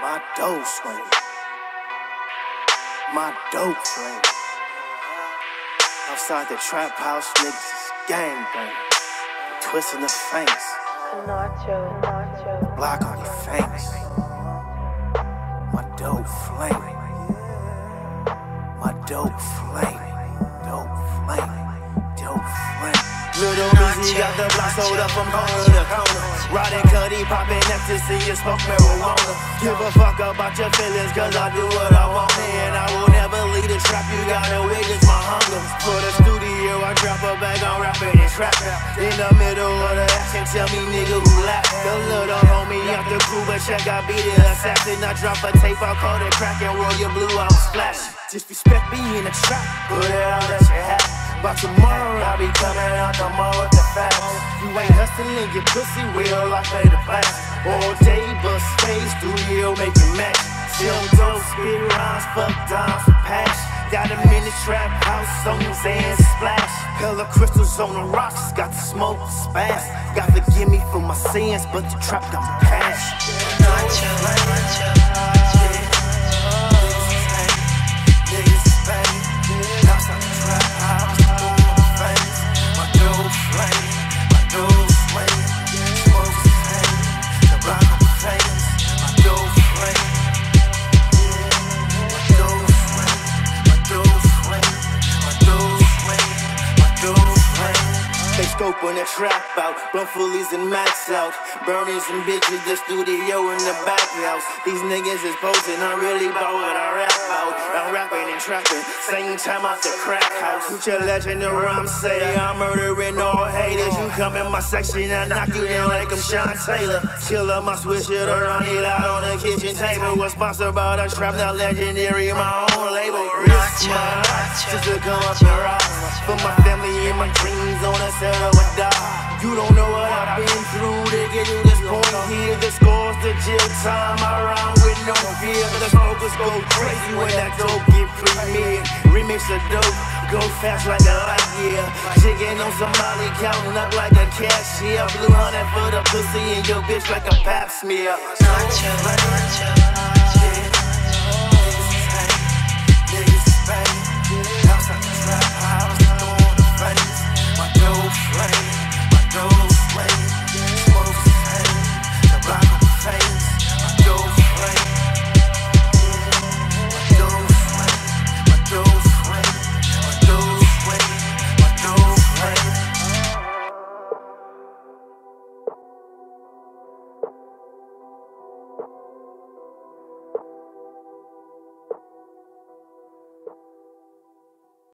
My dough swing. My dope flame. Outside the trap house, niggas is gangbanging, twisting the fangs. Block on your fangs. My dope flame. My dope flame. Dope flame. Dope flame. Little Uzi got the block sold up from corner to corner. Riding Cuddy, popping ecstasy and smoke marijuana. Give a fuck about your feelings, cause I do what I want. And I will never leave the trap, you gotta witness my hunger. For the studio, I drop a bag, I'm rapping and trapping. In the middle of the action, tell me nigga who laughed. The little homie out the crew, but check I beat the assassin. I drop a tape, I call it crack and roll your blue, I'm splashing. Disrespect me in the trap, put it out at your hat. By tomorrow, I'll be coming out the mall with the facts. You ain't hustling, your pussy will, I play the bass. All day, but space, studio, make it match. Still dope, spit rhymes, fuck dimes and patch. Got a mini trap house, on Zan's splash. Hella crystals on the rocks, got the smoke, spaz. God forgive me for my sins, but the trap got my cash. Open a trap out, blunt fullies and max out. Burning some bitches, the studio in the back house. These niggas is posting, I'm really about what I rap out. I'm rapping and trapping, same time out the crack house. Future legend of rhyme say, I'm murdering all haters. You come in my section, I knock you down like I'm Sean Taylor. Killer my switch it around, it out on the kitchen table. Was sponsored by the trap, now legendary, my own label. Risk my eyes, just to come up and rise. Put my family and my dreams on a set. You don't know what I've been through to get to this point here. The scores, the jail time, I rhyme with no fear. The smokers go crazy when that dope get premiered. Remix the dope, go fast like a light year. Chicken on Somali, counting up like a cashier. Blue hunting for the pussy and your bitch like a pap smear.